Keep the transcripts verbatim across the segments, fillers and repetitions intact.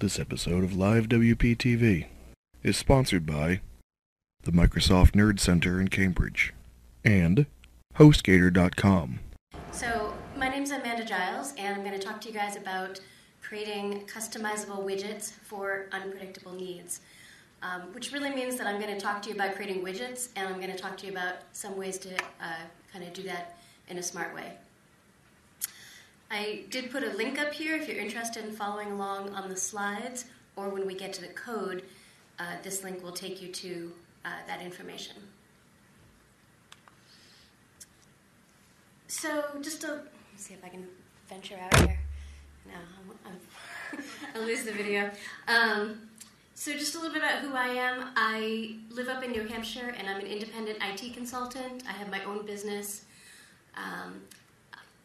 This episode of Live W P T V is sponsored by the Microsoft Nerd Center in Cambridge and HostGator dot com. So, my name's Amanda Giles, and I'm going to talk to you guys about creating customizable widgets for unpredictable needs, um, which really means that I'm going to talk to you about creating widgets, and I'm going to talk to you about some ways to uh, kind of do that in a smart way. I did put a link up here if you're interested in following along on the slides, or when we get to the code, uh, this link will take you to uh, that information. So just to see if I can venture out here. No, I'm, I'm, I'll lose the video. Um, so just a little bit about who I am. I live up in New Hampshire, and I'm an independent I T consultant. I have my own business. Um,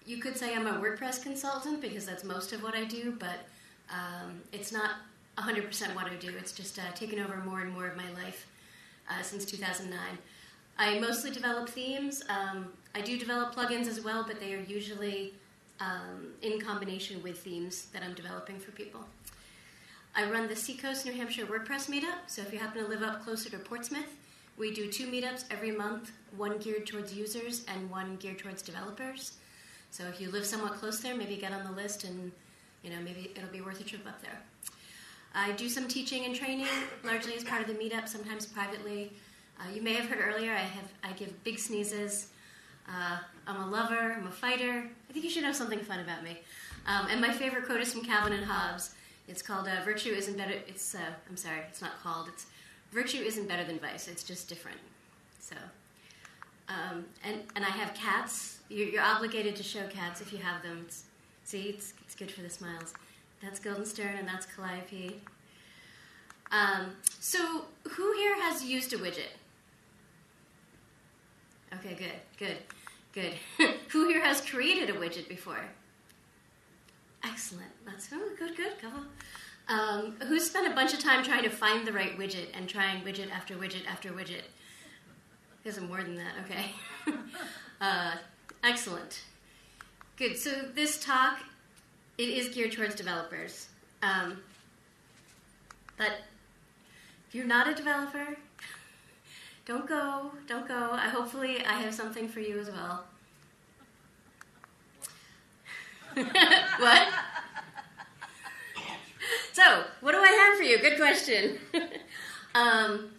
You could say I'm a WordPress consultant because that's most of what I do, but um, it's not one hundred percent what I do. It's just uh, taken over more and more of my life uh, since two thousand nine. I mostly develop themes. Um, I do develop plugins as well, but they are usually um, in combination with themes that I'm developing for people. I run the Seacoast New Hampshire WordPress Meetup, so if you happen to live up closer to Portsmouth, we do two meetups every month, one geared towards users and one geared towards developers. So if you live somewhat close there, maybe get on the list, and you know, maybe it'll be worth a trip up there. I do some teaching and training, largely as part of the meetup, sometimes privately. Uh, you may have heard earlier, I have I give big sneezes. Uh, I'm a lover, I'm a fighter. I think you should know something fun about me. Um, and my favorite quote is from Calvin and Hobbes. It's called uh, "Virtue isn't better." It's uh, I'm sorry, it's not called. It's "Virtue isn't better than vice. It's just different." So. Um, and, and I have cats. You're, you're obligated to show cats if you have them. It's, see, it's, it's good for the smiles. That's Guildenstern, and that's Calliope. Um, so who here has used a widget? Okay, good, good, good. Who here has created a widget before? Excellent. That's oh, good, good, go. Um, who spent a bunch of time trying to find the right widget and trying widget after widget after widget? There's more than that, okay. uh, excellent. Good, so this talk, it is geared towards developers. Um, but if you're not a developer, don't go, don't go. I, hopefully I have something for you as well. What? So, what do I have for you? Good question. um,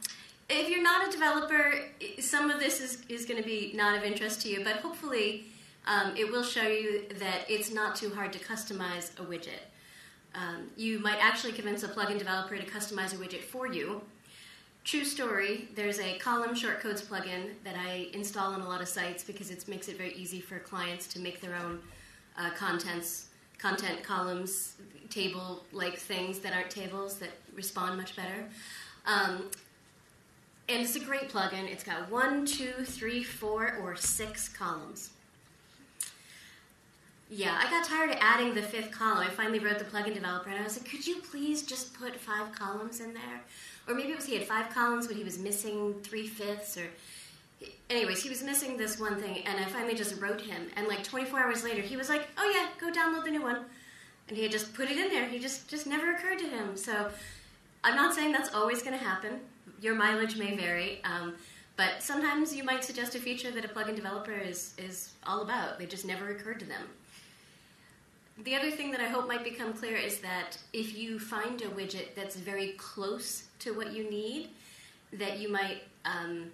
If you're not a developer, some of this is, is going to be not of interest to you, but hopefully um, it will show you that it's not too hard to customize a widget. Um, you might actually convince a plugin developer to customize a widget for you. True story, there's a column shortcodes plugin that I install on a lot of sites because it makes it very easy for clients to make their own uh, contents, content columns, table-like things that aren't tables that respond much better. Um, And it's a great plugin. It's got one, two, three, four, or six columns. Yeah, I got tired of adding the fifth column. I finally wrote the plugin developer, and I was like, could you please just put five columns in there? Or maybe it was he had five columns, but he was missing three-fifths. Or, anyways, he was missing this one thing, and I finally just wrote him. And like twenty-four hours later, he was like, oh yeah, go download the new one. And he had just put it in there. He just, just never occurred to him. So I'm not saying that's always going to happen. Your mileage may vary, um, but sometimes you might suggest a feature that a plugin developer is, is all about. They just never occurred to them. The other thing that I hope might become clear is that if you find a widget that's very close to what you need, that you might um,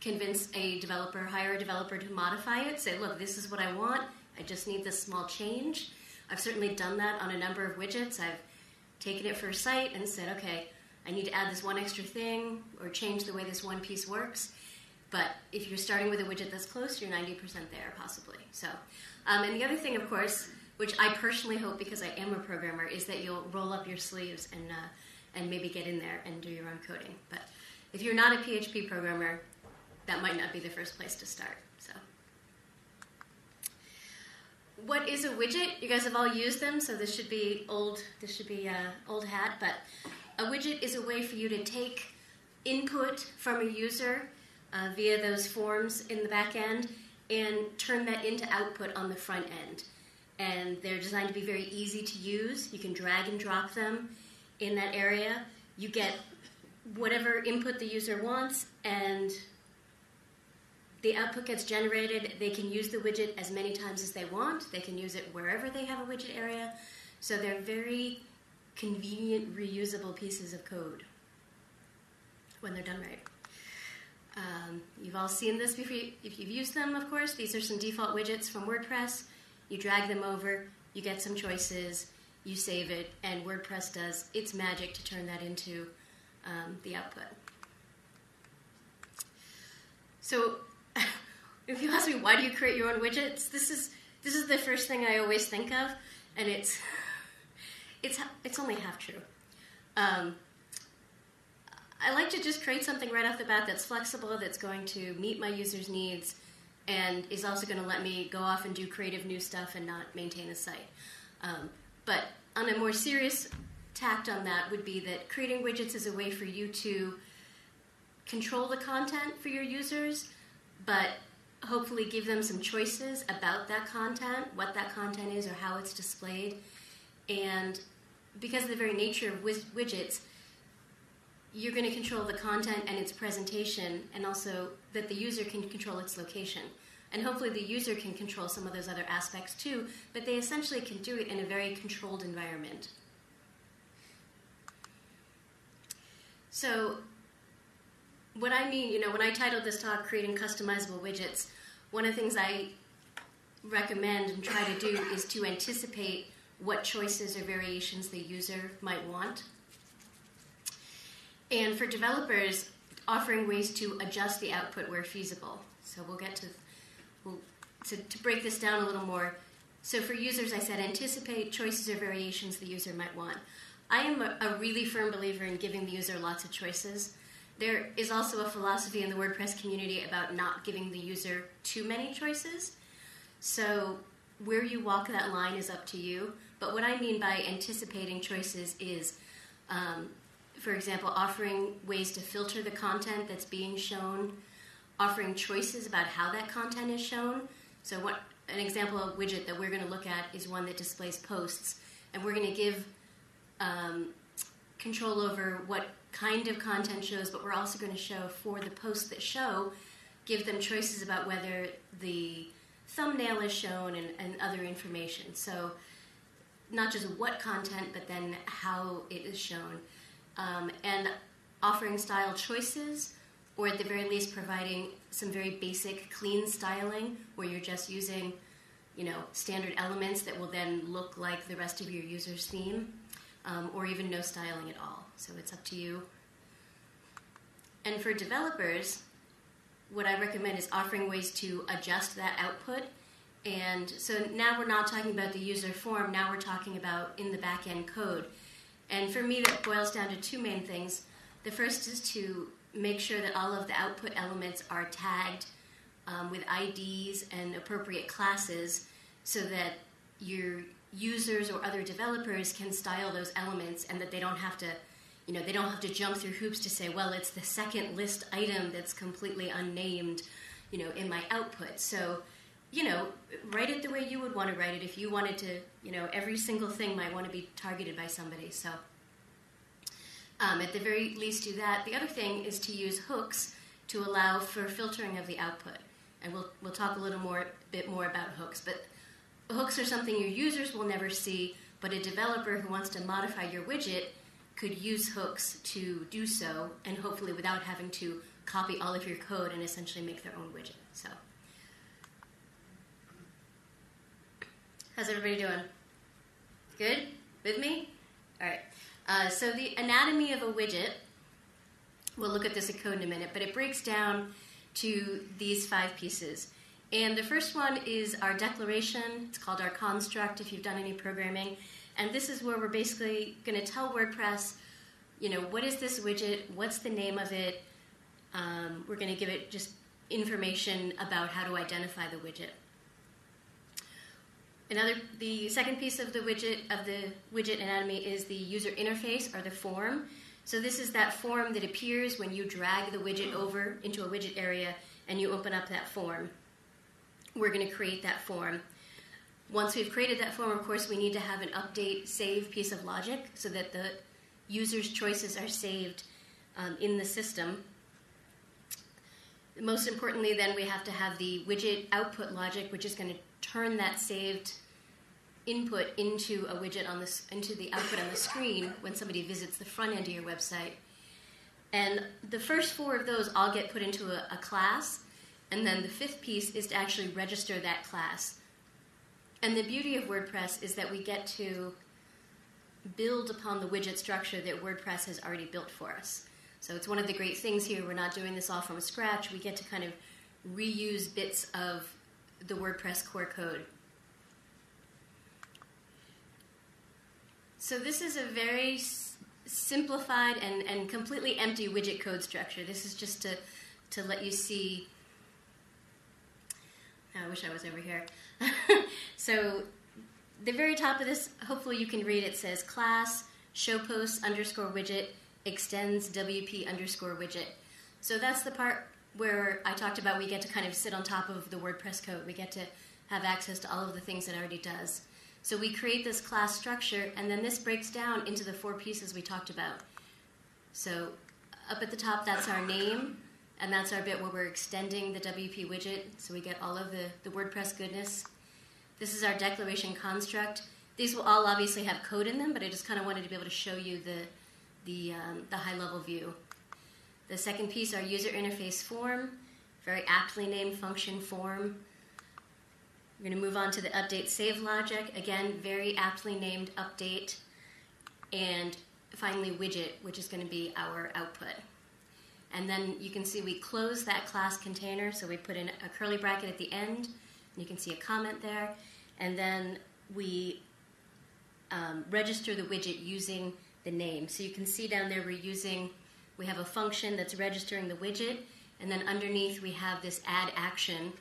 convince a developer, hire a developer to modify it, say, look, this is what I want, I just need this small change. I've certainly done that on a number of widgets. I've taken it for a site and said, okay, I need to add this one extra thing or change the way this one piece works. But if you're starting with a widget that's close, you're ninety percent there, possibly. So, um, and the other thing, of course, which I personally hope because I am a programmer, is that you'll roll up your sleeves and, uh, and maybe get in there and do your own coding. But if you're not a P H P programmer, that might not be the first place to start. So, what is a widget? You guys have all used them, so this should be old, this should be uh, old hat, but a widget is a way for you to take input from a user uh, via those forms in the back end and turn that into output on the front end. and they're designed to be very easy to use. You can drag and drop them in that area. You get whatever input the user wants, and the output gets generated. They can use the widget as many times as they want. They can use it wherever they have a widget area. So they're very convenient, reusable pieces of code when they're done right. Um, you've all seen this before if you've used them, of course. These are some default widgets from WordPress. You drag them over, you get some choices, you save it, and WordPress does its magic to turn that into um, the output. So if you ask me, why do you create your own widgets? This is this is the first thing I always think of, and it's it's it's only half true. Um, I like to just create something right off the bat that's flexible, that's going to meet my users' needs, and is also going to let me go off and do creative new stuff and not maintain a site. Um, but on a more serious tact on that would be that creating widgets is a way for you to control the content for your users, but hopefully give them some choices about that content, what that content is or how it's displayed. And because of the very nature of widgets, you're going to control the content and its presentation, and also that the user can control its location. And hopefully the user can control some of those other aspects too, but they essentially can do it in a very controlled environment. So what I mean, you know, when I titled this talk, Creating Customizable Widgets, one of the things I recommend and try to do is to anticipate what choices or variations the user might want. And for developers, offering ways to adjust the output where feasible. So we'll get to, we'll, to, to break this down a little more. So for users, I said anticipate choices or variations the user might want. I am a, a really firm believer in giving the user lots of choices. There is also a philosophy in the WordPress community about not giving the user too many choices. So where you walk that line is up to you. But what I mean by anticipating choices is, um, for example, offering ways to filter the content that's being shown, offering choices about how that content is shown. So what, an example of widget that we're going to look at is one that displays posts. And we're going to give um, control over what kind of content shows, but we're also going to show for the posts that show, give them choices about whether the thumbnail is shown and, and other information. So not just what content, but then how it is shown. Um, and offering style choices, or at the very least providing some very basic clean styling where you're just using, you know, standard elements that will then look like the rest of your user's theme, um, or even no styling at all. So it's up to you. And for developers, what I recommend is offering ways to adjust that output. And so now we're not talking about the user form, now we're talking about in the back-end code. And for me, that boils down to two main things. The first is to make sure that all of the output elements are tagged um, with I Ds and appropriate classes so that your users or other developers can style those elements and that they don't have to, you know, they don't have to jump through hoops to say, well, it's the second list item that's completely unnamed, you know, in my output. So, you know, write it the way you would want to write it if you wanted to, you know, every single thing might want to be targeted by somebody. So um, at the very least do that. The other thing is to use hooks to allow for filtering of the output. And we'll, we'll talk a little more, bit more about hooks. But hooks are something your users will never see, but a developer who wants to modify your widget could use hooks to do so, and hopefully without having to copy all of your code and essentially make their own widget. So. How's everybody doing? Good? With me? All right. Uh, so the anatomy of a widget, we'll look at this in code in a minute, but it breaks down to these five pieces. And the first one is our declaration. It's called our construct if you've done any programming. And this is where we're basically going to tell WordPress, you know, what is this widget? What's the name of it? Um, we're going to give it just information about how to identify the widget. Another, the second piece of the widget of the widget anatomy is the user interface or the form. So this is that form that appears when you drag the widget over into a widget area and you open up that form. We're going to create that form. Once we've created that form, of course, we need to have an update save piece of logic so that the user's choices are saved um, in the system. Most importantly, then, we have to have the widget output logic, which is going to turn that saved input into a widget on this into the output on the screen when somebody visits the front end of your website. And the first four of those all get put into a, a class, and then the fifth piece is to actually register that class. And the beauty of WordPress is that we get to build upon the widget structure that WordPress has already built for us. So it's one of the great things here. We're not doing this all from scratch. We get to kind of reuse bits of the WordPress core code. So this is a very s simplified and, and completely empty widget code structure. This is just to, to let you see. I wish I was over here. So the very top of this, hopefully you can read it, says class showPosts underscore widget extends W P underscore widget. So that's the part where I talked about we get to kind of sit on top of the WordPress code. We get to have access to all of the things it already does. So we create this class structure, and then this breaks down into the four pieces we talked about. So up at the top, that's our name. And that's our bit where we're extending the W P widget, so we get all of the, the WordPress goodness. This is our declaration construct. These will all obviously have code in them, but I just kind of wanted to be able to show you the, the, um, the high-level view. The second piece, our user interface form, very aptly named function form. We're going to move on to the update save logic. Again, very aptly named update. And finally, widget, which is going to be our output. And then you can see we close that class container, so we put in a curly bracket at the end, and you can see a comment there. And then we um, register the widget using the name. So you can see down there we're using, we have a function that's registering the widget, and then underneath we have this add action.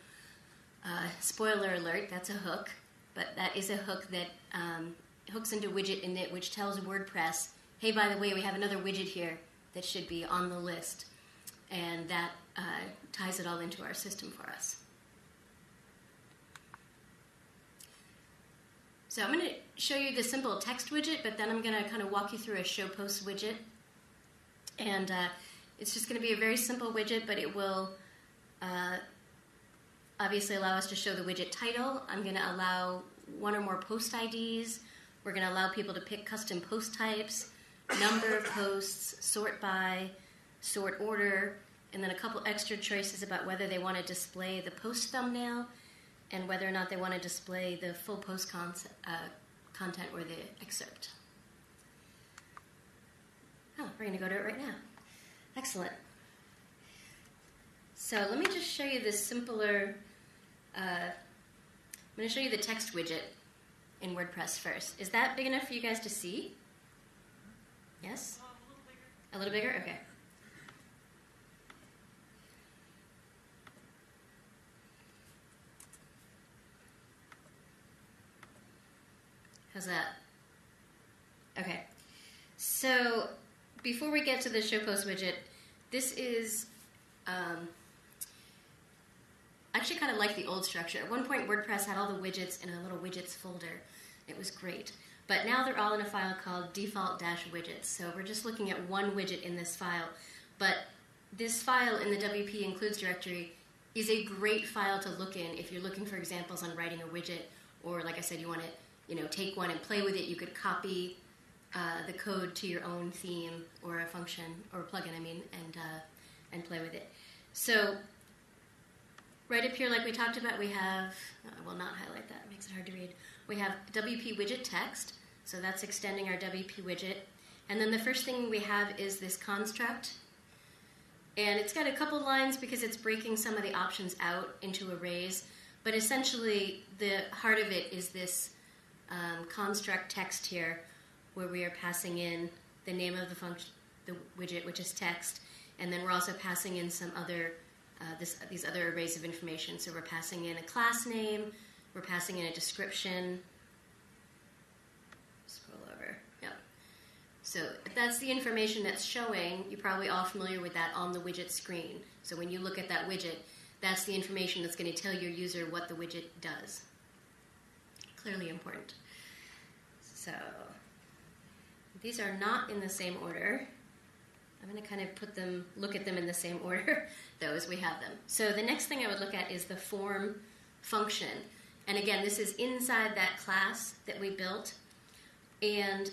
Uh, spoiler alert, that's a hook, but that is a hook that um, hooks into widget init, which tells WordPress, hey, by the way, we have another widget here that should be on the list. And that uh, ties it all into our system for us. So I'm going to show you the simple text widget, but then I'm going to kind of walk you through a show post widget. And uh, it's just going to be a very simple widget, but it will uh, obviously allow us to show the widget title. I'm going to allow one or more post I Ds. We're going to allow people to pick custom post types, number of posts, sort by, sort order, and then a couple extra choices about whether they want to display the post thumbnail and whether or not they want to display the full post concept, uh, content or the excerpt. Oh, we're going to go to it right now. Excellent. So let me just show you this simpler, uh, I'm going to show you the text widget in WordPress first. Is that big enough for you guys to see? Yes? A little bigger? Okay. How's that? Okay. So before we get to the show post widget, this is um, actually kind of like the old structure. At one point, WordPress had all the widgets in a little widgets folder. It was great. But now they're all in a file called default-widgets. So we're just looking at one widget in this file. But this file in the W P includes directory is a great file to look in if you're looking for examples on writing a widget, or like I said, you want to you know, take one and play with it. You could copy uh, the code to your own theme or a function, or a plugin, I mean, and, uh, and play with it. So right up here, like we talked about, we have, I will not highlight that, it makes it hard to read. We have W P widget text, so that's extending our W P widget. And then the first thing we have is this construct. And it's got a couple lines because it's breaking some of the options out into arrays. But essentially, the heart of it is this um, construct text here, where we are passing in the name of the function, the widget, which is text. And then we're also passing in some other, uh, this, these other arrays of information. So we're passing in a class name. We're passing in a description. Scroll over. Yep. So that's the information that's showing. You're probably all familiar with that on the widget screen. So when you look at that widget, that's the information that's going to tell your user what the widget does. clearly important. So these are not in the same order. I'm going to kind of put them, look at them in the same order, though, as we have them. So the next thing I would look at is the form function. And again, this is inside that class that we built. And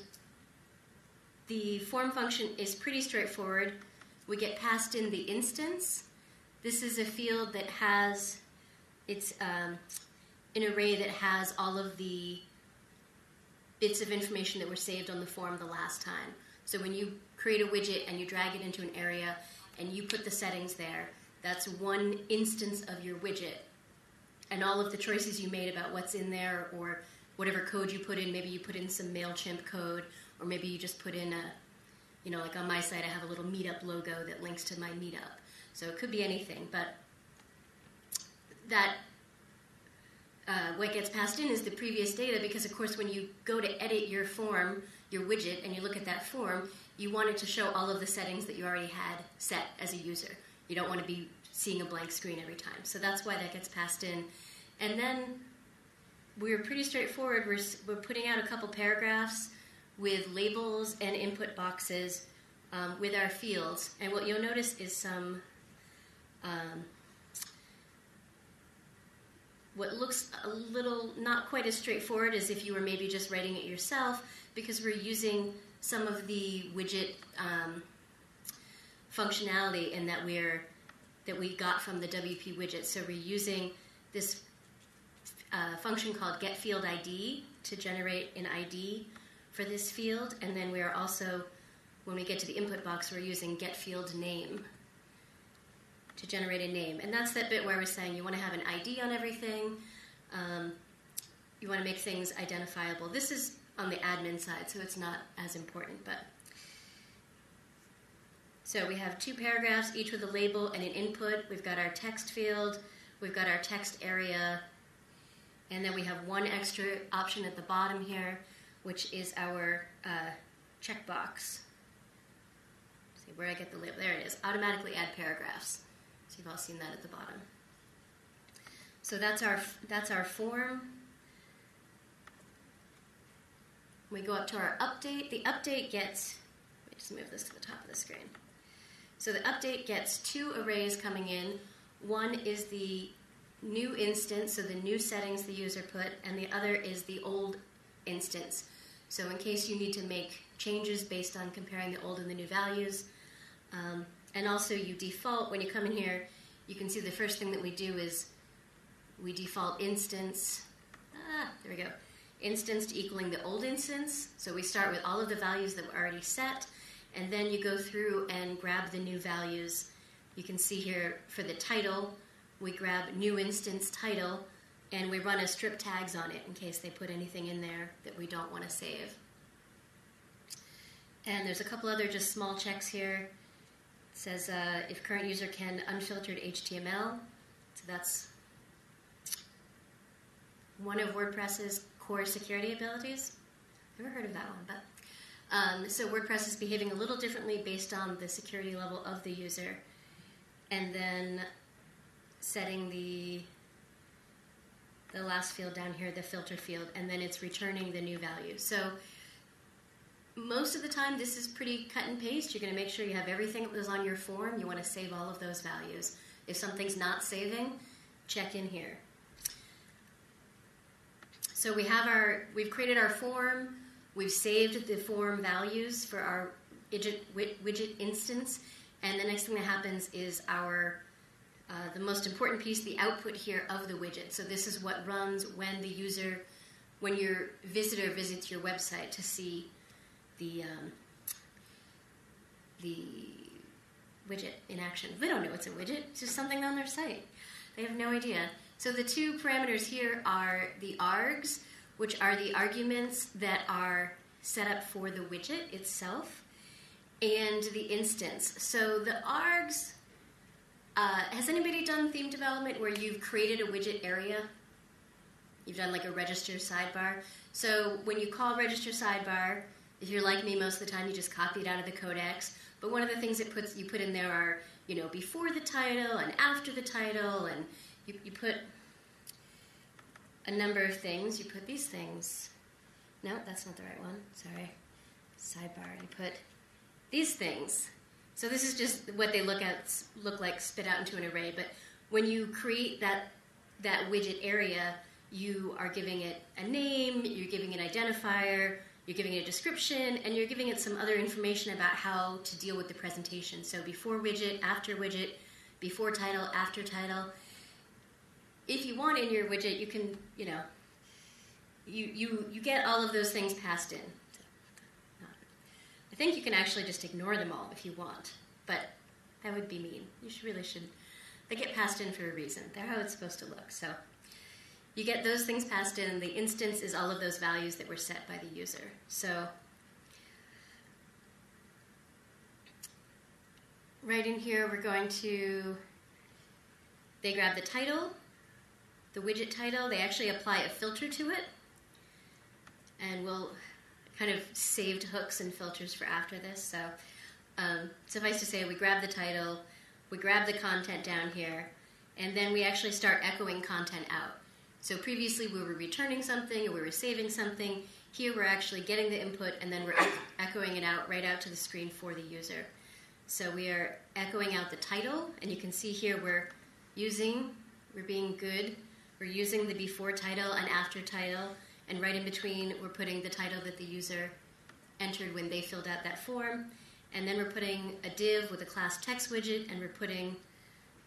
the form function is pretty straightforward. We get passed in the instance. This is a field that has, it's um, an array that has all of the bits of information that were saved on the form the last time. So when you create a widget and you drag it into an area and you put the settings there, that's one instance of your widget. And all of the choices you made about what's in there or whatever code you put in, maybe you put in some MailChimp code, or maybe you just put in a, you know, like on my site I have a little Meetup logo that links to my Meetup. So it could be anything, but that uh, what gets passed in is the previous data, because of course when you go to edit your form, your widget, and you look at that form, you want it to show all of the settings that you already had set as a user. You don't want to be seeing a blank screen every time. So that's why that gets passed in. And then we're pretty straightforward. We're, we're putting out a couple paragraphs with labels and input boxes um, with our fields. And what you'll notice is some, um, what looks a little not quite as straightforward as if you were maybe just writing it yourself, because we're using some of the widget um, functionality in that we're that we got from the W P widget. So we're using this uh, function called getFieldId to generate an I D for this field, and then we're also, when we get to the input box, we're using getFieldName to generate a name. And that's that bit where we're saying you want to have an I D on everything, um, you want to make things identifiable. This is on the admin side, so it's not as important, but. So we have two paragraphs, each with a label and an input. We've got our text field, we've got our text area, and then we have one extra option at the bottom here, which is our uh, checkbox. See where I get the label, there it is, automatically add paragraphs. So you've all seen that at the bottom. So that's our, that's our form. We go up to our update. The update gets, let me just move this to the top of the screen. So the update gets two arrays coming in. One is the new instance, so the new settings the user put, and the other is the old instance. So in case you need to make changes based on comparing the old and the new values. Um, and also you default, when you come in here, you can see the first thing that we do is we default instance, ah, there we go, instance to equaling the old instance. So we start with all of the values that were already set. And then you go through and grab the new values. You can see here for the title, we grab new instance title, and we run a strip tags on it in case they put anything in there that we don't want to save. And there's a couple other just small checks here. It says uh, if current user can unfiltered H T M L. So that's one of WordPress's core security abilities. Never heard of that one, but. Um, so WordPress is behaving a little differently based on the security level of the user. And then setting the, the last field down here, the filter field, and then it's returning the new value. So most of the time this is pretty cut and paste. You're going to make sure you have everything that was on your form. You want to save all of those values. If something's not saving, check in here. So we have our, we've created our form. We've saved the form values for our widget, widget instance, and the next thing that happens is our, uh, the most important piece, the output here of the widget. So this is what runs when the user, when your visitor visits your website to see the, um, the widget in action. They don't know it's a widget, it's just something on their site. They have no idea. So the two parameters here are the args, which are the arguments that are set up for the widget itself, and the instance. So the args, uh, has anybody done theme development where you've created a widget area? You've done like a register sidebar. So when you call register sidebar, if you're like me, most of the time you just copy it out of the codex. But one of the things it puts, you put in there are, you know, before the title and after the title, and you, you put a number of things. You put these things. No, that's not the right one. Sorry. Sidebar. You put these things. So this is just what they look at, look like spit out into an array. But when you create that that widget area, you are giving it a name, you're giving it an identifier, you're giving it a description, and you're giving it some other information about how to deal with the presentation. So before widget, after widget, before title, after title. If you want in your widget, you can, you know, you you, you get all of those things passed in. I think you can actually just ignore them all if you want, but that would be mean. You should, really should. They get passed in for a reason. They're how it's supposed to look. So you get those things passed in. The instance is all of those values that were set by the user. So right in here, we're going to, they grab the title, the widget title. They actually apply a filter to it, and we'll kind of saved hooks and filters for after this. So um, suffice to say, we grab the title, we grab the content down here, and then we actually start echoing content out. So previously we were returning something, or we were saving something. Here we're actually getting the input, and then we're echoing it out right out to the screen for the user. So we are echoing out the title, and you can see here we're using, we're being good, we're using the before title and after title. And right in between, we're putting the title that the user entered when they filled out that form. And then we're putting a div with a class text widget, and we're putting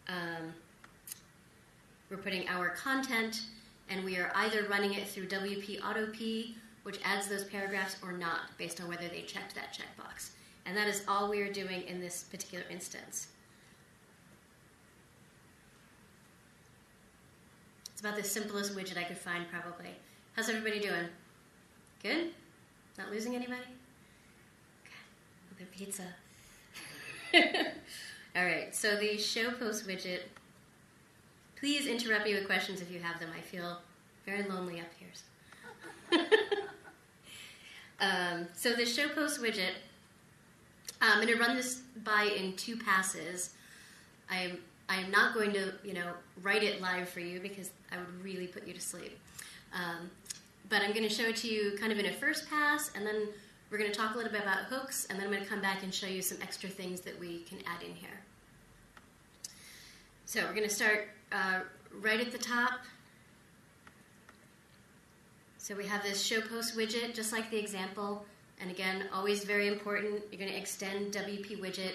um, we're putting our content, and we are either running it through W P auto P, which adds those paragraphs, or not, based on whether they checked that checkbox. And that is all we are doing in this particular instance. It's about the simplest widget I could find, probably. How's everybody doing? Good? Not losing anybody? Okay, another pizza. All right, so the show post widget. Please interrupt me with questions if you have them. I feel very lonely up here. So, um, so the show post widget, I'm going to run this by in two passes. I am, I am not going to, you know, write it live for you, because I would really put you to sleep. Um, but I'm going to show it to you kind of in a first pass, and then we're going to talk a little bit about hooks, and then I'm going to come back and show you some extra things that we can add in here. So we're going to start uh, right at the top. So we have this show post widget, just like the example, and again, always very important, you're going to extend W P widget.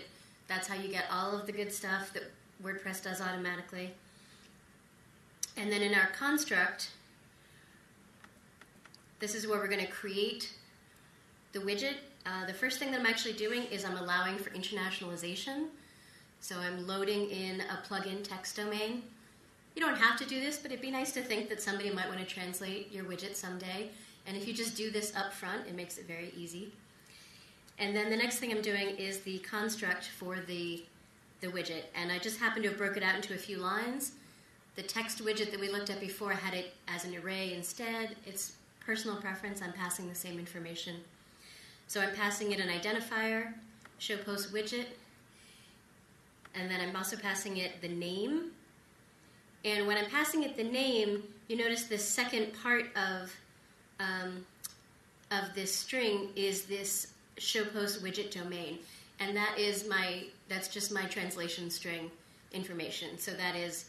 That's how you get all of the good stuff that WordPress does automatically. And then in our construct, this is where we're going to create the widget. Uh, the first thing that I'm actually doing is I'm allowing for internationalization. So I'm loading in a plugin text domain. You don't have to do this, but it'd be nice to think that somebody might want to translate your widget someday. And if you just do this up front, it makes it very easy. And then the next thing I'm doing is the construct for the, the widget. And I just happen to have broken it out into a few lines. The text widget that we looked at before had it as an array instead. It's personal preference, I'm passing the same information. So I'm passing it an identifier, show post widget, and then I'm also passing it the name. And when I'm passing it the name, you notice the second part of, um, of this string is this show post widget domain. And that is my, that's just my translation string information. So that is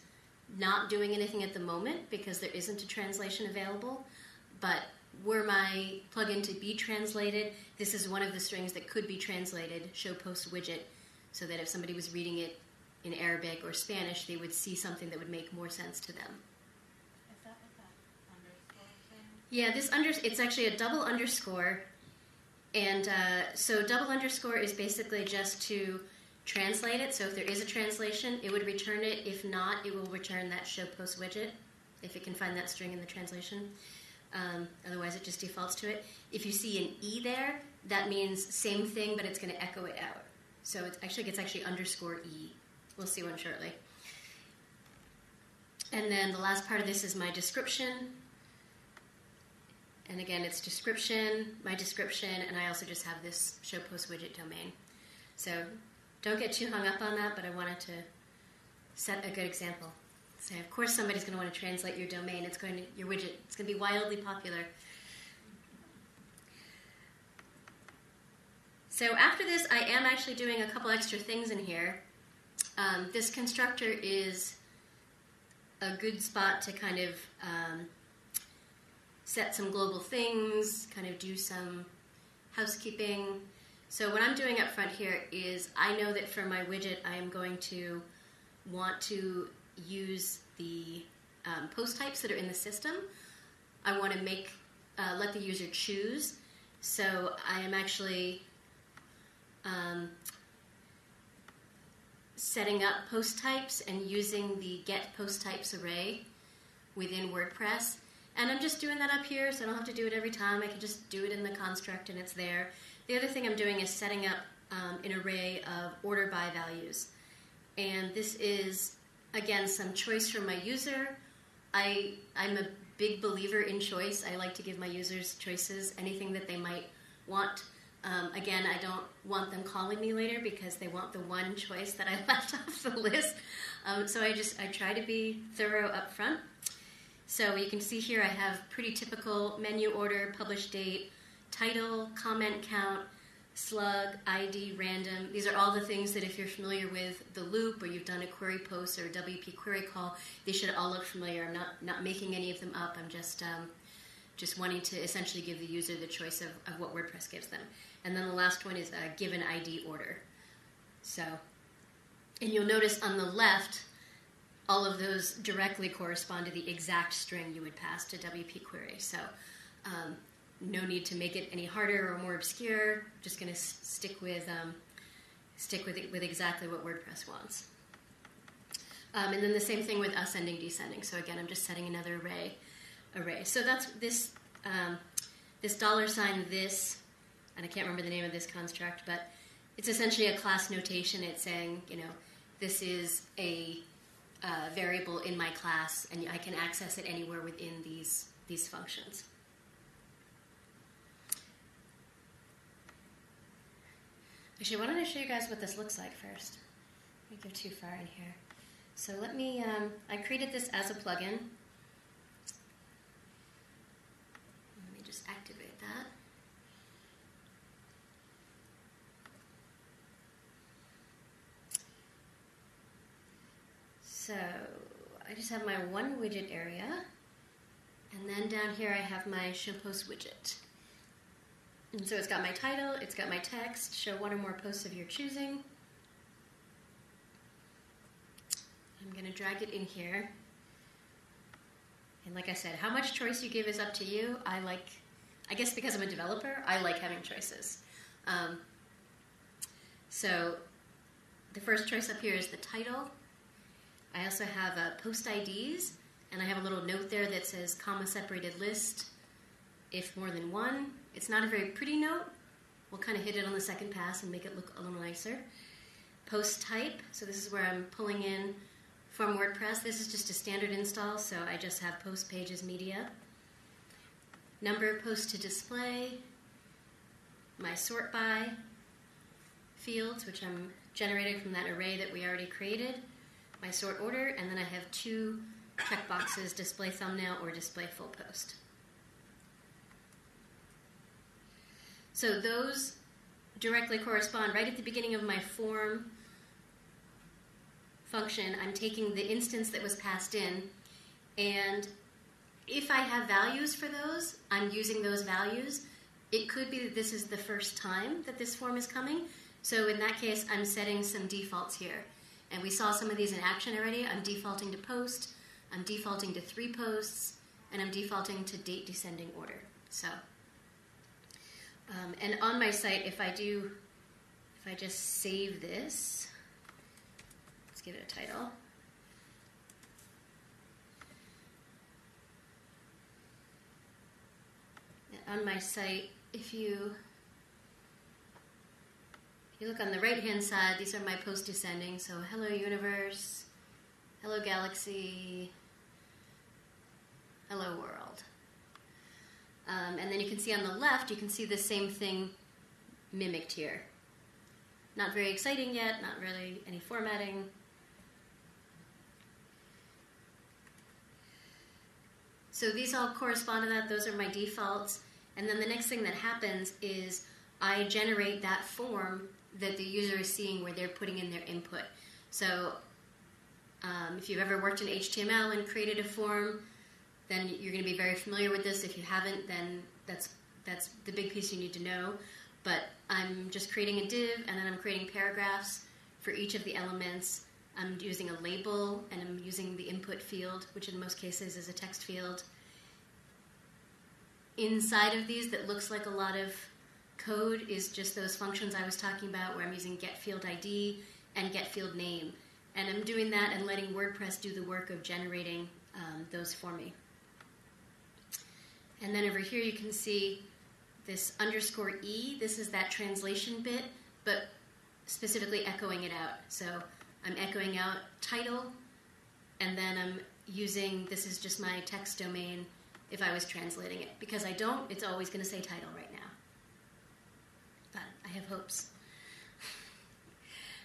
not doing anything at the moment, because there isn't a translation available. But were my plugin to be translated, this is one of the strings that could be translated, show post widget, so that if somebody was reading it in Arabic or Spanish, they would see something that would make more sense to them. Is that what that underscore thing? Yeah, this under, it's actually a double underscore. And uh, so double underscore is basically just to translate it. So if there is a translation, it would return it. If not, it will return that show post widget, if it can find that string in the translation. Um, otherwise it just defaults to it. If you see an E there, that means same thing, but it's going to echo it out. So it actually gets actually underscore E. We'll see one shortly. And then the last part of this is my description. And again, it's description, my description, and I also just have this show post widget domain. So don't get too hung up on that, but I wanted to set a good example. So of course somebody's going to want to translate your domain. It's going to, your widget. It's going to be wildly popular. So after this, I am actually doing a couple extra things in here. Um, this constructor is a good spot to kind of um, set some global things, kind of do some housekeeping. So what I'm doing up front here is I know that for my widget, I am going to want to use the um, post types that are in the system. I want to make uh, let the user choose. So I am actually Um, setting up post types and using the get post types array within WordPress. And I'm just doing that up here, so I don't have to do it every time. I can just do it in the construct and it's there. The other thing I'm doing is setting up um, an array of order by values. And this is, again, some choice from my user. I, I'm a big believer in choice. I like to give my users choices, anything that they might want. Um, again, I don't want them calling me later because they want the one choice that I left off the list. Um, so I just I try to be thorough up front. So you can see here I have pretty typical menu order, publish date, title, comment count, slug, I D, random. These are all the things that if you're familiar with the loop or you've done a query post or a W P query call, they should all look familiar. I'm not, not making any of them up. I'm just um, just wanting to essentially give the user the choice of, of what WordPress gives them. And then the last one is a given I D order. So, and you'll notice on the left, all of those directly correspond to the exact string you would pass to W P query. So, um, no need to make it any harder or more obscure. Just going to stick with um, stick with it, with exactly what WordPress wants. Um, and then the same thing with ascending, descending. So again, I'm just setting another array array. So that's this um, this dollar sign this. And I can't remember the name of this construct, but it's essentially a class notation. It's saying, you know, this is a uh, variable in my class, and I can access it anywhere within these, these functions. Actually, why don't I show you guys what this looks like first? I can't go too far in here. So let me, um, I created this as a plugin. Let me just activate that. So I just have my one widget area, and then down here I have my show post widget. And so it's got my title, it's got my text, show one or more posts of your choosing. I'm going to drag it in here. And like I said, how much choice you give is up to you. I like, I guess because I'm a developer, I like having choices. Um, so the first choice up here is the title. I also have uh, post I Ds, and I have a little note there that says comma separated list, if more than one. It's not a very pretty note. We'll kind of hit it on the second pass and make it look a little nicer. Post type, so this is where I'm pulling in from WordPress. This is just a standard install, so I just have post pages media. Number of posts to display, my sort by fields, which I'm generated from that array that we already created. My sort order, and then I have two checkboxes, display thumbnail or display full post. So those directly correspond. Right at the beginning of my form function, I'm taking the instance that was passed in, and if I have values for those, I'm using those values. It could be that this is the first time that this form is coming, so in that case, I'm setting some defaults here. And we saw some of these in action already. I'm defaulting to post, I'm defaulting to three posts, and I'm defaulting to date descending order. So, um, and on my site, if I do, if I just save this, let's give it a title. And on my site, if you, you look on the right-hand side, these are my posts descending, so hello universe, hello galaxy, hello world. Um, and then you can see on the left, you can see the same thing mimicked here. Not very exciting yet, not really any formatting. So these all correspond to that. Those are my defaults. And then the next thing that happens is I generate that form that the user is seeing where they're putting in their input. So um, if you've ever worked in H T M L and created a form, then you're going to be very familiar with this. If you haven't, then that's, that's the big piece you need to know. But I'm just creating a div, and then I'm creating paragraphs for each of the elements. I'm using a label, and I'm using the input field, which in most cases is a text field. Inside of these, that looks like a lot of code, is just those functions I was talking about where I'm using getFieldId and getFieldName. And I'm doing that and letting WordPress do the work of generating um, those for me. And then over here you can see this underscore E. This is that translation bit, but specifically echoing it out. So I'm echoing out title, and then I'm using, this is just my text domain if I was translating it. Because I don't, it's always going to say title right now. But I have hopes.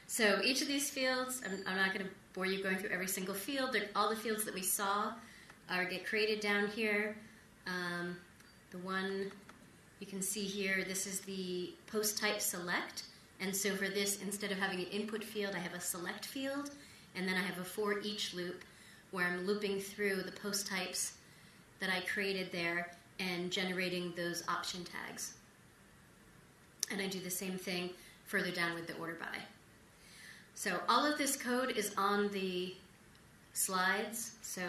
So each of these fields, I'm, I'm not going to bore you going through every single field. They're, all the fields that we saw are get created down here. Um, the one you can see here, this is the post type select. And so for this, instead of having an input field, I have a select field, and then I have a for each loop where I'm looping through the post types that I created there and generating those option tags. And I do the same thing further down with the order by. So all of this code is on the slides, so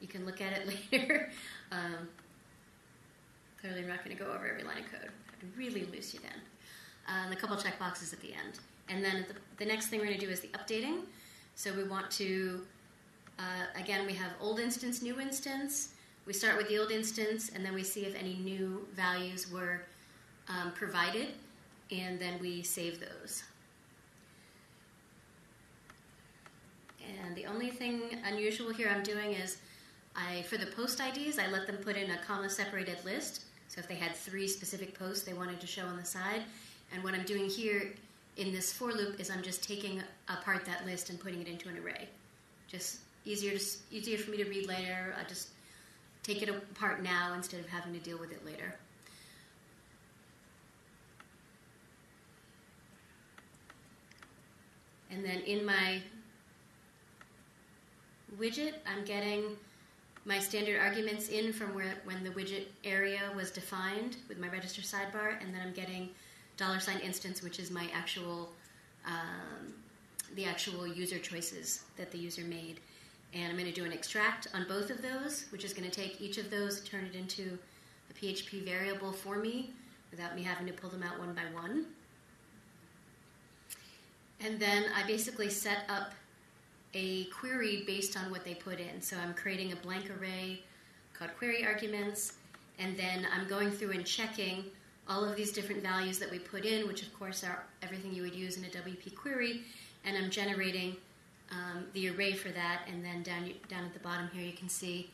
you can look at it later. um, clearly I'm not going to go over every line of code. I'd really lose you then. Uh, and a couple check boxes at the end. And then the, the next thing we're going to do is the updating. So we want to, uh, again, we have old instance, new instance. We start with the old instance, and then we see if any new values were um, provided, and then we save those. And the only thing unusual here I'm doing is, I for the post I Ds, I let them put in a comma-separated list. So if they had three specific posts they wanted to show on the side. And what I'm doing here in this for loop is I'm just taking apart that list and putting it into an array. Just easier, to, easier for me to read later. I just take it apart now instead of having to deal with it later. And then in my widget, I'm getting my standard arguments in from where, when the widget area was defined with my register sidebar, and then I'm getting dollar sign instance, which is my actual, um, the actual user choices that the user made. And I'm going to do an extract on both of those, which is going to take each of those, turn it into a P H P variable for me without me having to pull them out one by one. And then I basically set up a query based on what they put in. So I'm creating a blank array called query arguments, and then I'm going through and checking all of these different values that we put in, which of course are everything you would use in a W P query, and I'm generating um, the array for that, and then down, down at the bottom here you can see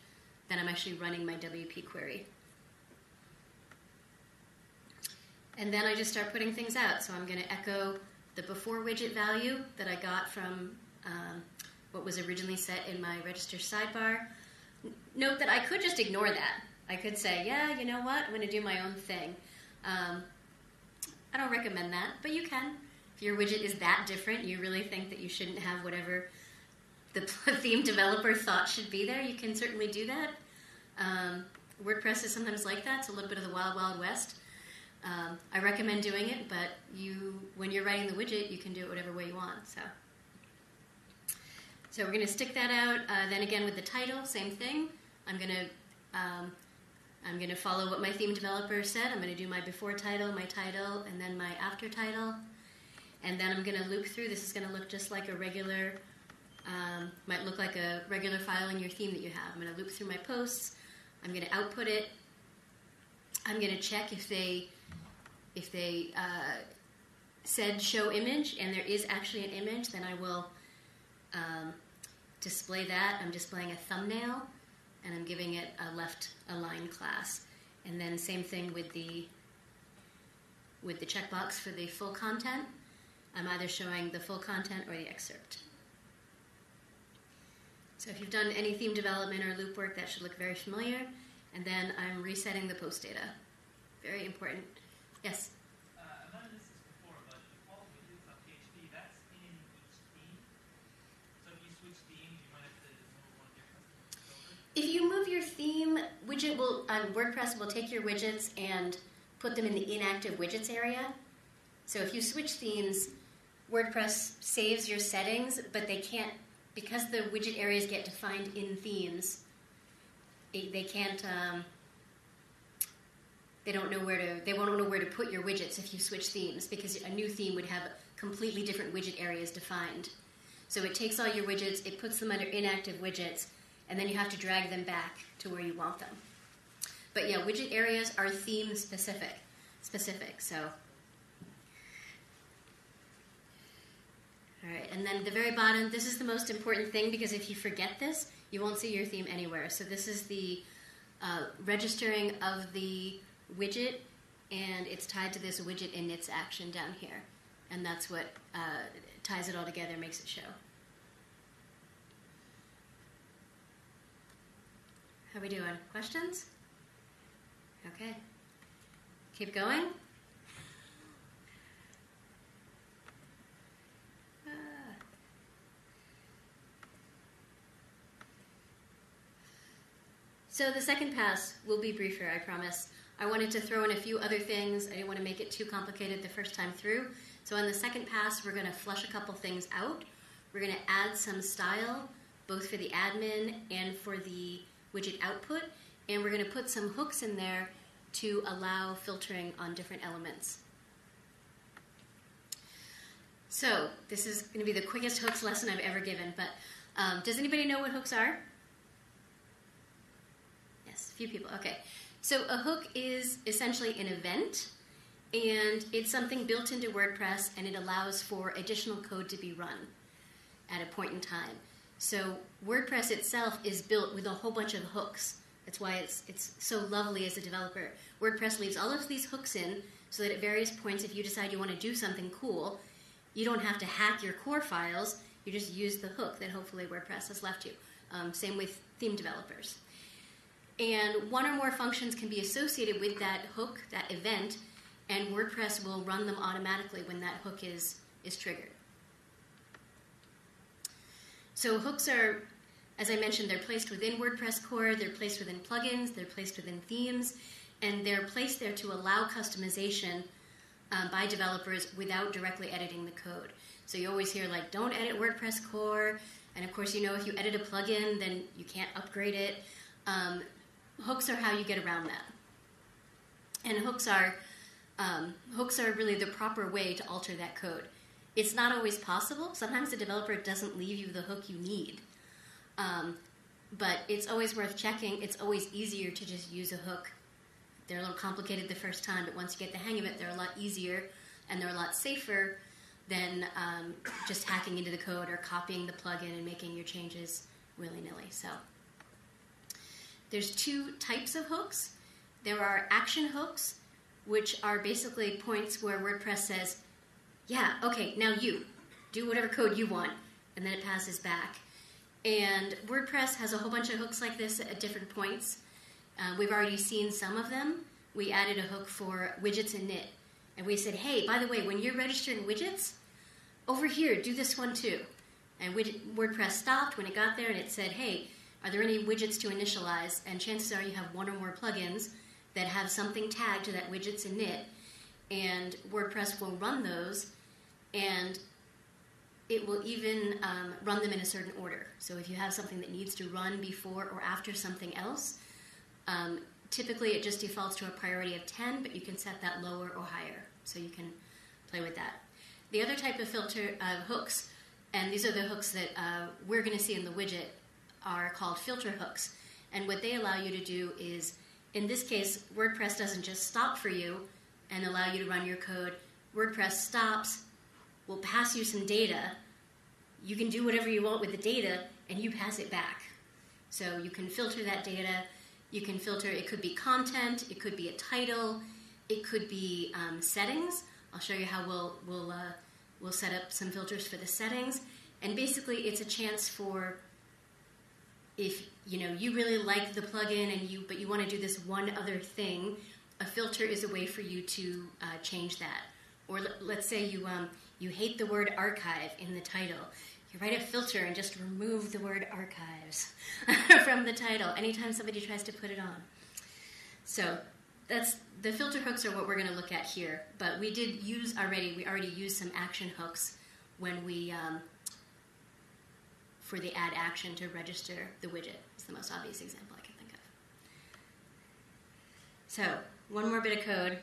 that I'm actually running my W P query. And then I just start putting things out, so I'm going to echo the before widget value that I got from um, what was originally set in my register sidebar. Note that I could just ignore that. I could say, yeah, you know what, I'm going to do my own thing. Um, I don't recommend that, but you can. If your widget is that different, you really think that you shouldn't have whatever the theme developer thought should be there, you can certainly do that. Um, WordPress is sometimes like that. It's a little bit of the wild, wild west. Um, I recommend doing it, but you, when you're writing the widget, you can do it whatever way you want. So, so we're going to stick that out. Uh, then again with the title, same thing. I'm going to... Um, I'm going to follow what my theme developer said. I'm going to do my before title, my title, and then my after title. And then I'm going to loop through. This is going to look just like a regular, um, might look like a regular file in your theme that you have. I'm going to loop through my posts. I'm going to output it. I'm going to check if they, if they uh, said show image, and there is actually an image, then I will um, display that. I'm displaying a thumbnail, and I'm giving it a left align class. And then same thing with the, with the checkbox for the full content. I'm either showing the full content or the excerpt. So if you've done any theme development or loop work, that should look very familiar. And then I'm resetting the post data. Very important. Yes? Uh, I've done this before, but the call we do on P H P, that's in each theme. So if you switch themes, you might have to move one different. If you move your theme, widget will um, WordPress will take your widgets and put them in the inactive widgets area. So if you switch themes, WordPress saves your settings, but they can't, because the widget areas get defined in themes, it, they can't, um, they don't know where to, they won't know where to put your widgets if you switch themes, because a new theme would have completely different widget areas defined. So it takes all your widgets, it puts them under inactive widgets, and then you have to drag them back to where you want them. But yeah, widget areas are theme specific, specific, so. All right, and then at the very bottom, this is the most important thing, because if you forget this, you won't see your theme anywhere. So this is the uh, registering of the widget, and it's tied to this widget inits action down here. And that's what uh, ties it all together, makes it show. How we doing? Questions? Okay. Keep going. So the second pass will be briefer, I promise. I wanted to throw in a few other things. I didn't want to make it too complicated the first time through. So on the second pass, we're going to flush a couple things out. We're going to add some style, both for the admin and for the widget output. And we're going to put some hooks in there to allow filtering on different elements. So this is going to be the quickest hooks lesson I've ever given. But um, does anybody know what hooks are? Few people. Okay. So a hook is essentially an event, and it's something built into WordPress, and it allows for additional code to be run at a point in time. So WordPress itself is built with a whole bunch of hooks. That's why it's it's so lovely as a developer. WordPress leaves all of these hooks in so that at various points, if you decide you want to do something cool, you don't have to hack your core files. You just use the hook that hopefully WordPress has left you. Um, same with theme developers. And one or more functions can be associated with that hook, that event, and WordPress will run them automatically when that hook is, is triggered. So hooks are, as I mentioned, they're placed within WordPress core, they're placed within plugins, they're placed within themes, and they're placed there to allow customization um, by developers without directly editing the code. So you always hear, like, don't edit WordPress core, and of course, you know, if you edit a plugin, then you can't upgrade it. Um, Hooks are how you get around that. And hooks are, um, hooks are really the proper way to alter that code. It's not always possible. Sometimes the developer doesn't leave you the hook you need. Um, but it's always worth checking. It's always easier to just use a hook. They're a little complicated the first time, but once you get the hang of it, they're a lot easier and they're a lot safer than um, just hacking into the code or copying the plugin and making your changes willy-nilly. So. There's two types of hooks. There are action hooks, which are basically points where WordPress says, yeah, okay, now you, do whatever code you want, and then it passes back. And WordPress has a whole bunch of hooks like this at different points. Uh, we've already seen some of them. We added a hook for widgets init, and we said, hey, by the way, when you're registering widgets, over here, do this one too. And widget, WordPress stopped when it got there, and it said, hey, are there any widgets to initialize? And chances are you have one or more plugins that have something tagged to that widgets init, and WordPress will run those, and it will even um, run them in a certain order. So if you have something that needs to run before or after something else, um, typically it just defaults to a priority of ten, but you can set that lower or higher, so you can play with that. The other type of filter uh, hooks, and these are the hooks that uh, we're going to see in the widget, are called filter hooks, and what they allow you to do is, in this case, WordPress doesn't just stop for you and allow you to run your code. WordPress stops, will pass you some data, you can do whatever you want with the data, and you pass it back. So you can filter that data, you can filter, it could be content, it could be a title, it could be um, settings. I'll show you how we'll, we'll, uh, we'll set up some filters for the settings, and basically it's a chance for if you know you really like the plugin and you but you want to do this one other thing, a filter is a way for you to uh, change that. Or l let's say you um, you hate the word archive in the title. You write a filter and just remove the word archives from the title anytime somebody tries to put it on. So that's the filter hooks are what we're going to look at here. But we did use already, we already used some action hooks when we, um, for the add action to register the widget. It's the most obvious example I can think of. So one more bit of code.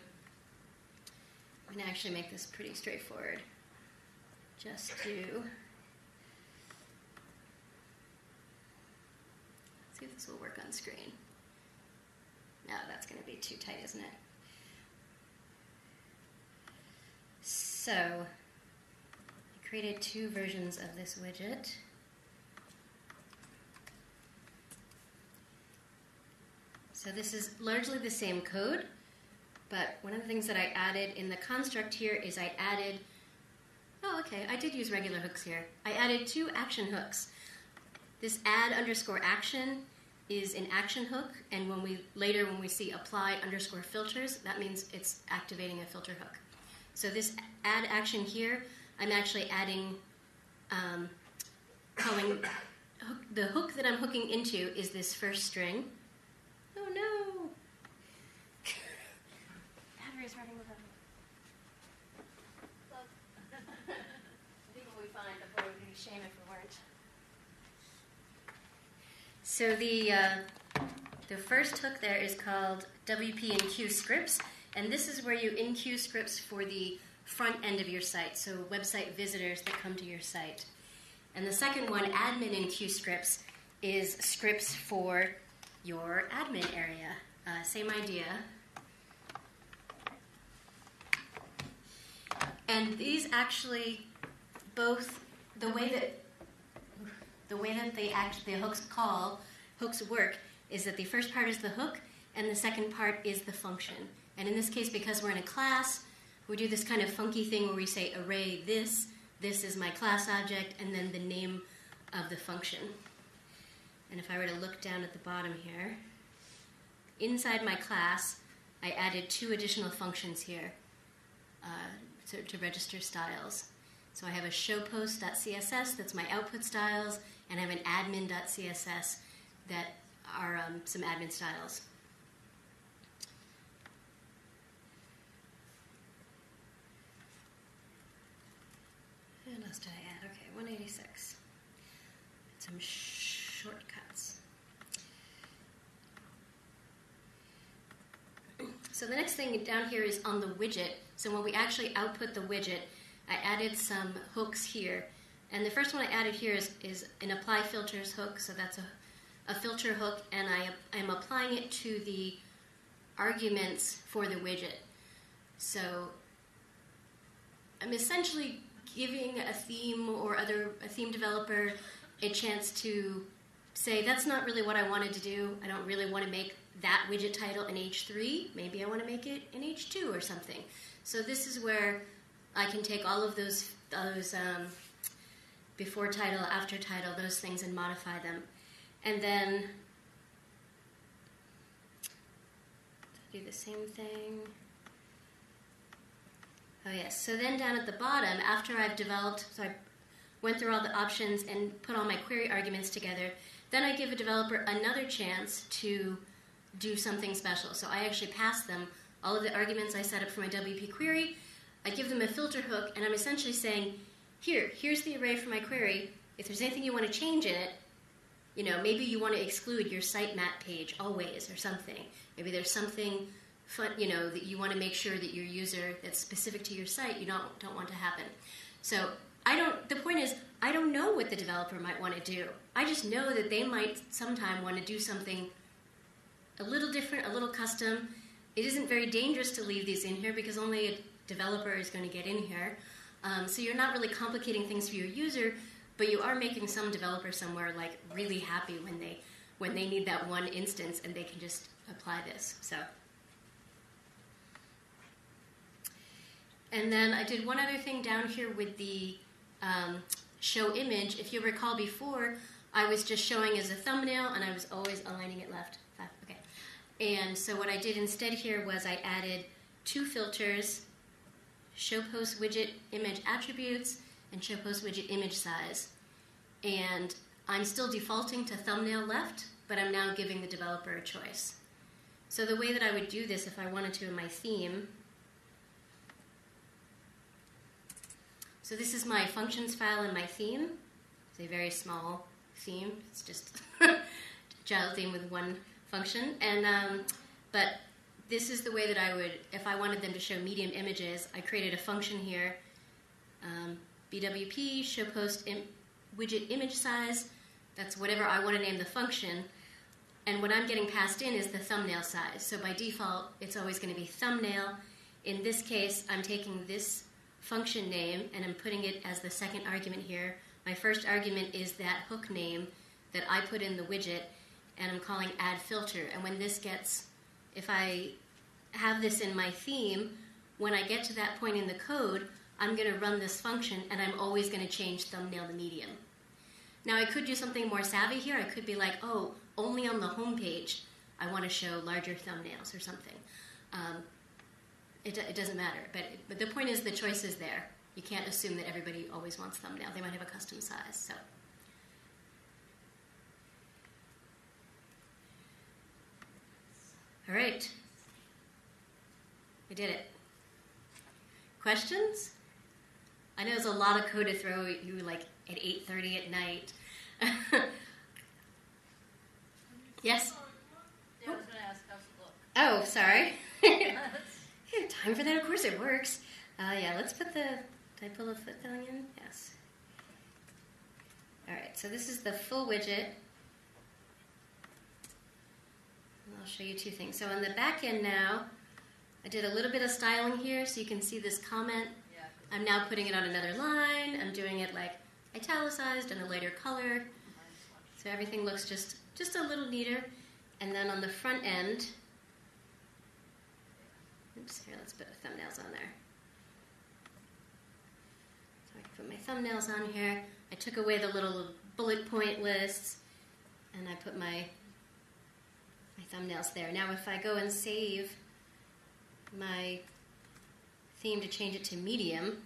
I'm going to actually make this pretty straightforward. Just do... see if this will work on screen. No, that's going to be too tight, isn't it? So, I created two versions of this widget. So this is largely the same code, but one of the things that I added in the construct here is I added, oh, okay, I did use regular hooks here. I added two action hooks. This add underscore action is an action hook, and when we later when we see apply underscore filters, that means it's activating a filter hook. So this add action here, I'm actually adding, um, calling hook, the hook that I'm hooking into is this first string. Oh no! Battery's running low. I think we'll be fine, but it would be a shame if we weren't. So the, uh, the first hook there is called W P and Q scripts, and this is where you enqueue scripts for the front end of your site, so website visitors that come to your site. And the second one, admin and Q scripts, is scripts for your admin area. Uh, same idea. And these actually both, the way that... the way that they act, the hooks call, hooks work, is that the first part is the hook, and the second part is the function. And in this case, because we're in a class, we do this kind of funky thing where we say array this, this is my class object, and then the name of the function. And if I were to look down at the bottom here, inside my class, I added two additional functions here uh, to, to register styles. So I have a showPost.css, that's my output styles, and I have an admin.css that are um, some admin styles. What else did I add? Okay, one eighty-six. Some shortcuts. So the next thing down here is on the widget. So when we actually output the widget, I added some hooks here, and the first one I added here is, is an apply filters hook, so that's a, a filter hook, and I am applying it to the arguments for the widget. So I'm essentially giving a theme or other a theme developer a chance to say, that's not really what I wanted to do, I don't really want to make that widget title in H three, maybe I want to make it in H two or something. So this is where I can take all of those, those um, before title, after title, those things and modify them. And then do the same thing. Oh yes, so then down at the bottom, after I've developed, so I went through all the options and put all my query arguments together, then I give a developer another chance to do something special. So I actually pass them all of the arguments I set up for my W P query, I give them a filter hook, and I'm essentially saying, here, here's the array for my query. If there's anything you want to change in it, you know, maybe you want to exclude your sitemap page always or something. Maybe there's something fun, you know, that you want to make sure that your user that's specific to your site you don't, don't want to happen. So I don't, the point is, I don't know what the developer might want to do. I just know that they might sometime want to do something a little different, a little custom. It isn't very dangerous to leave these in here because only a developer is going to get in here. Um, so you're not really complicating things for your user, but you are making some developer somewhere like really happy when they when they need that one instance and they can just apply this. So, and then I did one other thing down here with the um, show image. If you recall before, I was just showing as a thumbnail, and I was always aligning it left. Okay. And so what I did instead here was I added two filters, show post widget image attributes, and show post widget image size. And I'm still defaulting to thumbnail left, but I'm now giving the developer a choice. So the way that I would do this if I wanted to in my theme, so this is my functions file in my theme. It's a very small theme. It's just a child theme with one function. And um, but this is the way that I would, if I wanted them to show medium images, I created a function here, um, B W P, show post im widget image size. That's whatever I want to name the function. And what I'm getting passed in is the thumbnail size. So by default, it's always going to be thumbnail. In this case, I'm taking this function name and I'm putting it as the second argument here. My first argument is that hook name that I put in the widget, and I'm calling add filter. And when this gets, if I have this in my theme, when I get to that point in the code, I'm going to run this function, and I'm always going to change thumbnail to medium. Now, I could do something more savvy here. I could be like, oh, only on the home page, I want to show larger thumbnails or something. Um, it, it doesn't matter. But, but the point is the choice is there. You can't assume that everybody always wants thumbnail. They might have a custom size. So, all right. I did it. Questions? I know there's a lot of code to throw at you like at eight thirty at night. Yes? Yeah, I was going to ask how's it look. Oh, sorry. Yeah, time for that. Of course it works. Uh, yeah, let's put the... Did I pull a foot filling in? Yes. All right, so this is the full widget. And I'll show you two things. So on the back end now, I did a little bit of styling here, so you can see this comment. Yeah. I'm now putting it on another line. I'm doing it like italicized and a lighter color. So everything looks just... just a little neater. And then on the front end, oops, here, let's put the thumbnails on there. So I can put my thumbnails on here. I took away the little bullet point lists, and I put my, my thumbnails there. Now if I go and save my theme to change it to medium,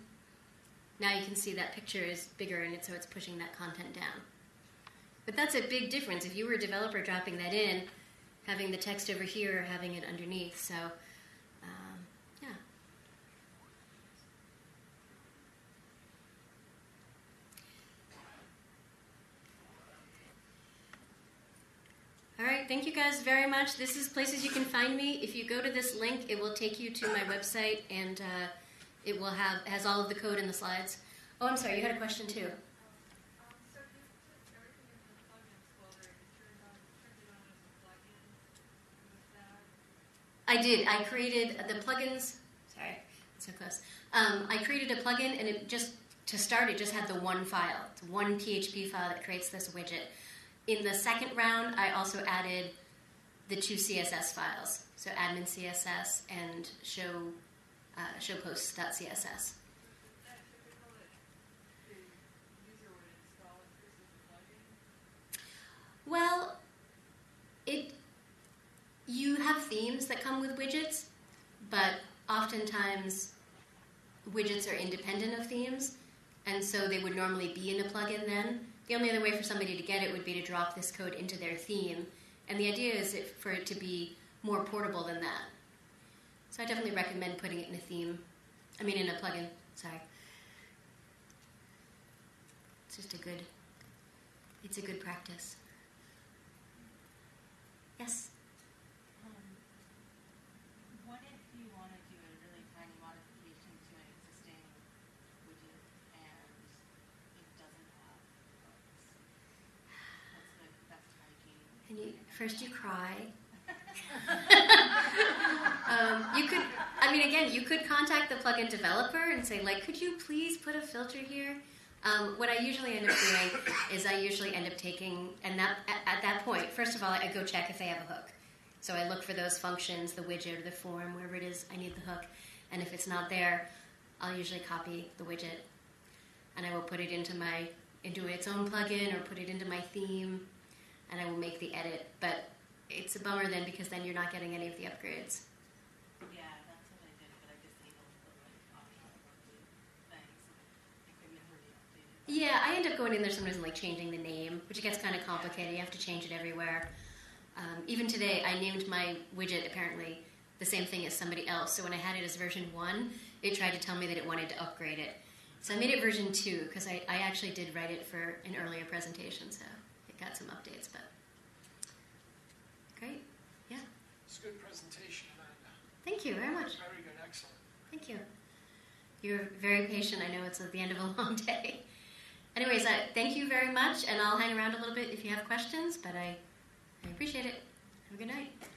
now you can see that picture is bigger, and it, so it's pushing that content down. But that's a big difference. If you were a developer dropping that in, having the text over here or having it underneath. So, um, yeah. All right, thank you guys very much. This is places you can find me. If you go to this link, it will take you to my website, and uh, it will have has all of the code in the slides. Oh, I'm sorry, you had a question too. I did. I created the plugins. Sorry, so close. Um, I created a plugin, and it just to start, it just had the one file. It's one P H P file that creates this widget. In the second round, I also added the two C S S files, so admin C S S and show uh, showposts.css. Well, it. You have themes that come with widgets, but oftentimes widgets are independent of themes, and so they would normally be in a plugin then. The only other way for somebody to get it would be to drop this code into their theme, and the idea is it, for it to be more portable than that. So I definitely recommend putting it in a theme. I mean in a plugin, sorry. It's just a good, it's a good practice. Yes? And you, first you cry. um, you could, I mean, again, you could contact the plugin developer and say, like, could you please put a filter here? Um, what I usually end up doing is I usually end up taking, and that, at, at that point, first of all, I go check if they have a hook. So I look for those functions, the widget or the form, wherever it is I need the hook. And if it's not there, I'll usually copy the widget, and I will put it into my into its own plugin or put it into my theme, and I will make the edit. But it's a bummer then, because then you're not getting any of the upgrades. Yeah, that's what I did, but I disabled the like, optional things. I could never be updated. Yeah, I end up going in there sometimes and like changing the name, which gets kind of complicated. You have to change it everywhere. Um, even today, I named my widget apparently the same thing as somebody else. So when I had it as version one, it tried to tell me that it wanted to upgrade it. So I made it version two, because I, I actually did write it for an earlier presentation, so it got some updates, but great. Yeah? It's a good presentation, Amanda. Thank you very much. Very good, excellent. Thank you. You're very patient. I know it's at the end of a long day. Anyways, uh, thank you very much, and I'll hang around a little bit if you have questions, but I, I appreciate it. Have a good night.